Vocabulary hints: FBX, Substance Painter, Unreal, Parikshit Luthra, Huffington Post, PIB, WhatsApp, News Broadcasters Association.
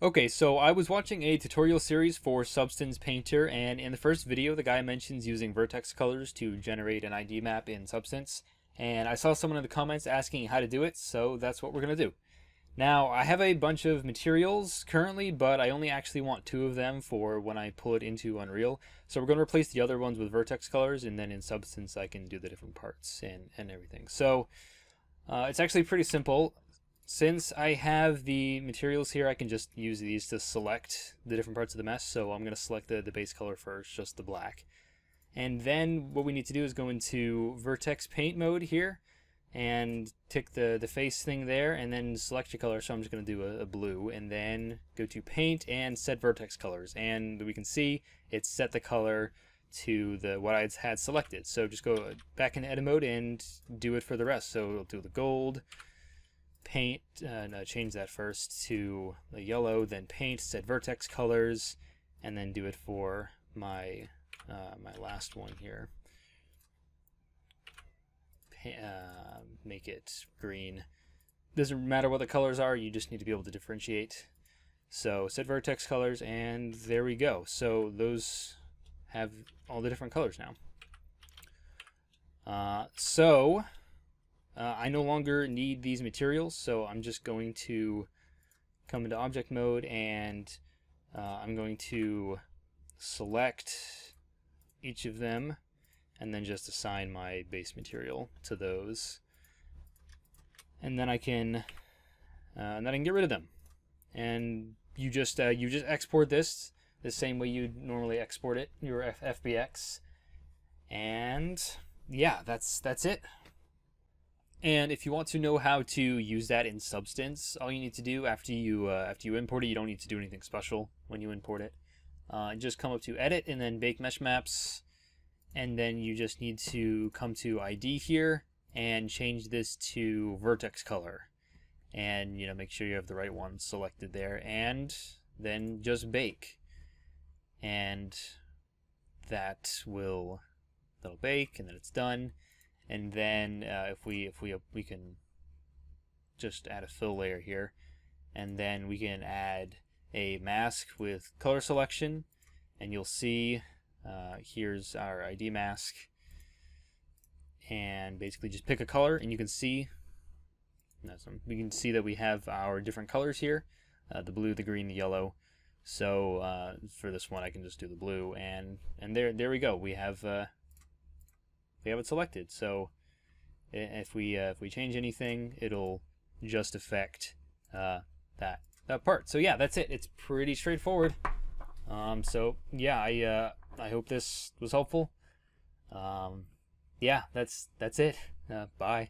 Okay, so I was watching a tutorial series for Substance Painter, and in the first video the guy mentions using vertex colors to generate an ID map in Substance, and I saw someone in the comments asking how to do it, so that's what we're going to do. Now, I have a bunch of materials currently, but I only actually want 2 of them for when I pull it into Unreal, so we're going to replace the other ones with vertex colors, and then in Substance I can do the different parts and everything. So, it's actually pretty simple. Since I have the materials here, I can just use these to select the different parts of the mesh, so I'm going to select the base color first, just the black. And then what we need to do is go into vertex paint mode here, and tick the face thing there, and then select your color, so I'm just going to do a blue, and then go to paint and set vertex colors. And we can see it set the color to the what I had selected, so just go back into edit mode and do it for the rest. So it'll do the gold, paint, no, change that first to the yellow, then paint, set vertex colors, and then do it for my my last one here. Make it green. Doesn't matter what the colors are, you just need to be able to differentiate. So set vertex colors, and there we go. So those have all the different colors now. I no longer need these materials, so I'm just going to come into object mode, and I'm going to select each of them and then just assign my base material to those, and then I can get rid of them. And you just export this the same way you'd normally export it, your FBX, and yeah, that's it. And if you want to know how to use that in Substance, all you need to do after you import it, you don't need to do anything special when you import it. Just come up to Edit and then Bake Mesh Maps, and then you just need to come to ID here and change this to vertex color, and make sure you have the right one selected there, and then just bake, and that'll bake, and then it's done. And then if we can just add a fill layer here, and then we can add a mask with color selection, and you'll see here's our ID mask, and basically just pick a color, and you can see that we have our different colors here, the blue, the green, the yellow. So for this one I can just do the blue, and there we go. We have it selected. So if we change anything, it'll just affect that part. So yeah, that's it. It's pretty straightforward. So yeah, I hope this was helpful. Yeah, that's it. Bye.